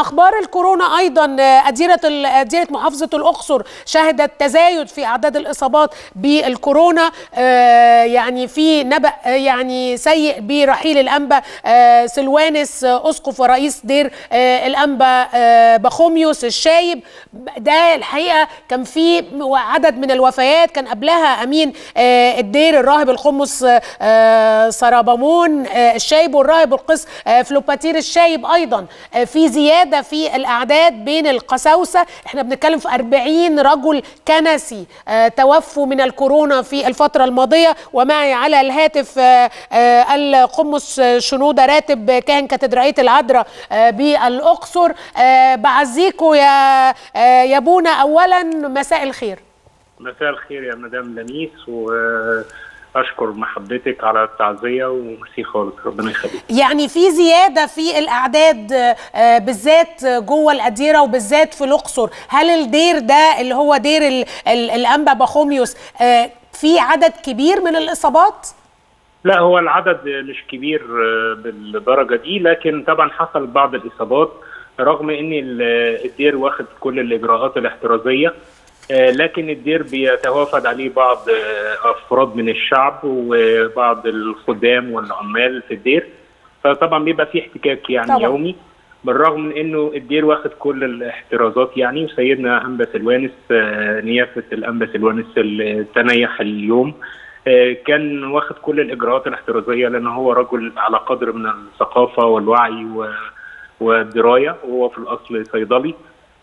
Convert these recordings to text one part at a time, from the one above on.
أخبار الكورونا أيضا، أديرة محافظة الأقصر شهدت تزايد في أعداد الإصابات بالكورونا، يعني في نبأ يعني سيء برحيل الأنبا سلوانس أسقف ورئيس دير الانبا باخوميوس الشايب. ده الحقيقة كان في عدد من الوفيات، كان قبلها أمين الدير الراهب الخمص سرابامون الشايب والراهب القس فلوباتير الشايب. أيضا في زيادة في الأعداد بين القساوسة، احنا بنتكلم في 40 رجل كنسي توفوا من الكورونا في الفترة الماضية. ومعي على الهاتف القمص شنودة راتب كاهن كاتدرائية العدرة بالأقصر. بعزيكم يا بونا، أولا مساء الخير. مساء الخير يا مدام دنيس، و أشكر محبتك على التعزية وميرسي خالص، ربنا يخليك. يعني في زيادة في الأعداد بالذات جوه الأديرة وبالذات في الأقصر، هل الدير ده اللي هو دير الأنبا باخوميوس في عدد كبير من الإصابات؟ لا، هو العدد مش كبير بالدرجة دي، لكن طبعا حصل بعض الإصابات رغم إن الدير واخد كل الإجراءات الاحترازية، لكن الدير بيتوافد عليه بعض افراد من الشعب وبعض الخدام والعمال في الدير، فطبعا بيبقى في احتكاك يعني طبعا يومي، بالرغم من انه الدير واخد كل الاحترازات يعني. وسيدنا انبا سلوانس نيافه الانبا سلوانس اللي تنيح اليوم كان واخد كل الاجراءات الاحترازيه، لان هو رجل على قدر من الثقافه والوعي والدرايه، وهو في الاصل صيدلي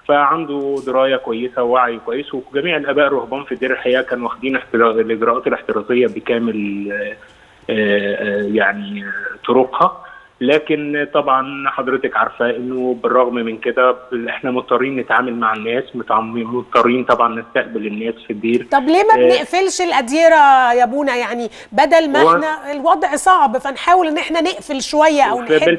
فعنده درايه كويسه ووعي كويس. وجميع الاباء الرهبان في الدير الحقيقه كانوا واخدين الاجراءات الاحترازيه بكامل يعني طرقها، لكن طبعا حضرتك عارفه انه بالرغم من كده احنا مضطرين نتعامل مع الناس، مضطرين طبعا نستقبل الناس في الدير. طب ليه ما بنقفلش الاديره يا بونا؟ يعني بدل ما احنا الوضع صعب فنحاول ان احنا نقفل شويه او نحل.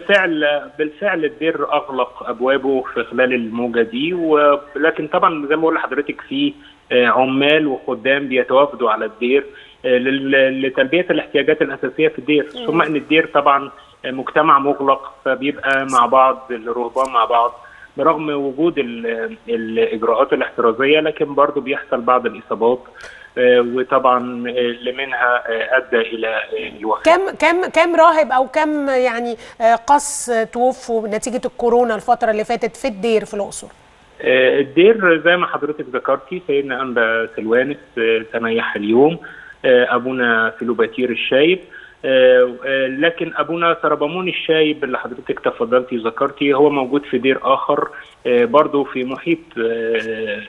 بالفعل الدير اغلق ابوابه في خلال الموجه دي، ولكن طبعا زي ما بقول لحضرتك في عمال وخدام بيتوافدوا على الدير لتلبيه الاحتياجات الاساسيه في الدير، ثم ان الدير طبعا مجتمع مغلق فبيبقى مع بعض الرهبان مع بعض برغم وجود الإجراءات الاحترازية، لكن برضو بيحصل بعض الإصابات وطبعا اللي منها أدى إلى الوفاة. كم راهب أو كم يعني قس توفوا نتيجة الكورونا الفترة اللي فاتت في الدير في الأقصر؟ الدير زي ما حضرتك ذكرتي سيدنا أنبا سلوانس تنيح اليوم، أبونا فلوباتير الشايب، لكن أبونا سرابامون الشايب اللي حضرتك تفضلتي ذكرتي هو موجود في دير آخر برضه في محيط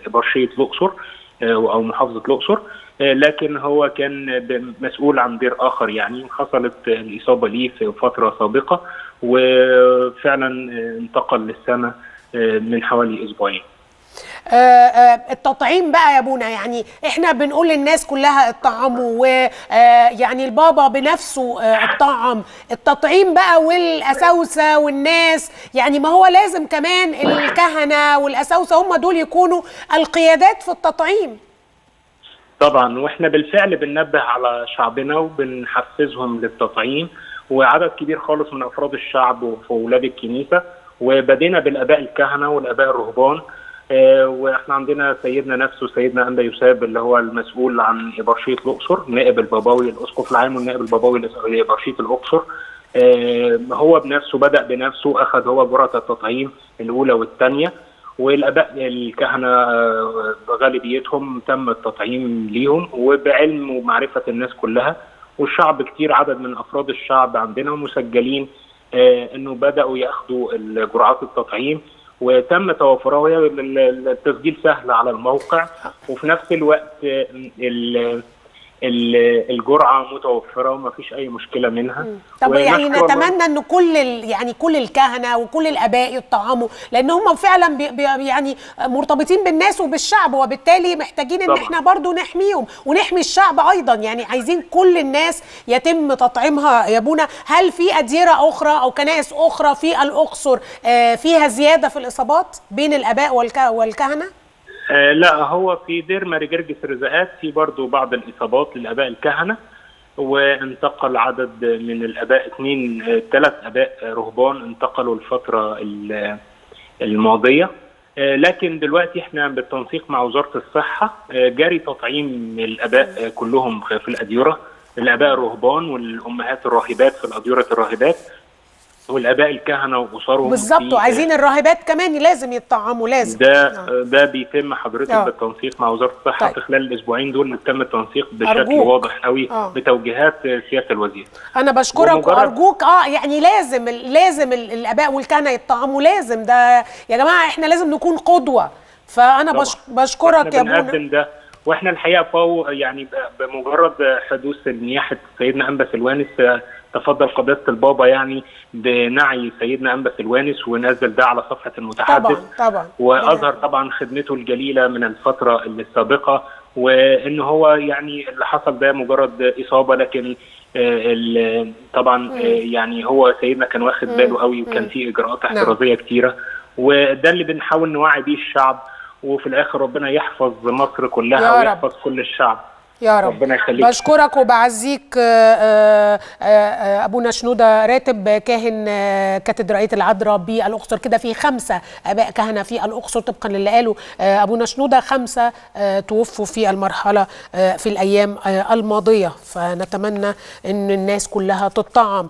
برشية الأقصر أو محافظة الأقصر، لكن هو كان مسؤول عن دير آخر يعني، حصلت الإصابة ليه في فترة سابقة وفعلا انتقل للسنة من حوالي أسبوعين. التطعيم بقى يا بونا، يعني احنا بنقول للناس كلها اتطعموا ويعني البابا بنفسه اتطعم، التطعيم بقى والاساوسه والناس، يعني ما هو لازم كمان الكهنه والاساوسه هم دول يكونوا القيادات في التطعيم. طبعا واحنا بالفعل بننبه على شعبنا وبنحفزهم للتطعيم، وعدد كبير خالص من افراد الشعب واولاد الكنيسه، وبدينا بالاباء الكهنه والاباء الرهبان، واحنا عندنا سيدنا نفسه سيدنا الأنبا يوساب اللي هو المسؤول عن إبرشية الأقصر، نائب الباباوي الأسقف العام والنائب الباباوي لإبرشية الأقصر، هو بنفسه بدأ بنفسه، أخذ هو جرعة التطعيم الأولى والثانية، والآباء الكهنة بغالبيتهم تم التطعيم ليهم وبعلم ومعرفة الناس كلها، والشعب كتير عدد من أفراد الشعب عندنا مسجلين إنه بدأوا ياخدوا جرعات التطعيم وتم توافرها، وهي التسجيل سهل على الموقع، وفي نفس الوقت الجرعه متوفره ومفيش اي مشكله منها. طب يعني نتمنى ان كل يعني كل الكهنه وكل الاباء يتطعموا، لان هم فعلا يعني مرتبطين بالناس وبالشعب، وبالتالي محتاجين ان احنا برضو نحميهم ونحمي الشعب ايضا، يعني عايزين كل الناس يتم تطعيمها يا بونا. هل في اديره اخرى او كنائس اخرى في الاقصر فيها زياده في الاصابات بين الاباء والكهنه؟ لا، هو في دير مارجرجس رزقات في برضه بعض الإصابات للآباء الكهنة، وانتقل عدد من الآباء، 2-3 آباء رهبان انتقلوا الفترة الماضيه، لكن دلوقتي احنا بالتنسيق مع وزاره الصحه جاري تطعيم الاباء كلهم في الاديره، الاباء الرهبان والامهات الراهبات في الاديره الراهبات والاباء الكهنه واسرهم بالظبط، وعايزين الراهبات كمان لازم يتطعموا لازم. ده بيتم حضرتك بالتنسيق مع وزاره الصحه. طيب. في خلال الاسبوعين دول تم التنسيق بشكل واضح قوي بتوجيهات سياده الوزير. انا بشكرك وارجوك يعني لازم الاباء والكهنه يتطعموا لازم، ده يا جماعه احنا لازم نكون قدوه، فانا طبعا. بشكرك يا بونا. واحنا الحقيقه يعني بمجرد حدوث نياحه سيدنا انبا سلوانس تفضل قداسه البابا يعني بنعي سيدنا انبا سلوانس ونزل ده على صفحه المتحدث طبعا واظهر طبعا خدمته الجليله من الفتره السابقه، وان هو يعني اللي حصل ده مجرد اصابه، لكن طبعا يعني هو سيدنا كان واخد باله قوي وكان في اجراءات احترازيه كتيره، وده اللي بنحاول نوعي بيه الشعب، وفي الاخر ربنا يحفظ مصر كلها ويحفظ كل الشعب يا رب. ربنا يخليك. بشكرك وبعزيك ابونا شنودة راتب، كاهن كاتدرائية العذراء بالأقصر. كده في 5 اباء كهنه في الأقصر طبقا للي قاله ابونا شنودة، 5 توفوا في المرحله في الايام الماضيه، فنتمنى ان الناس كلها تتطعم.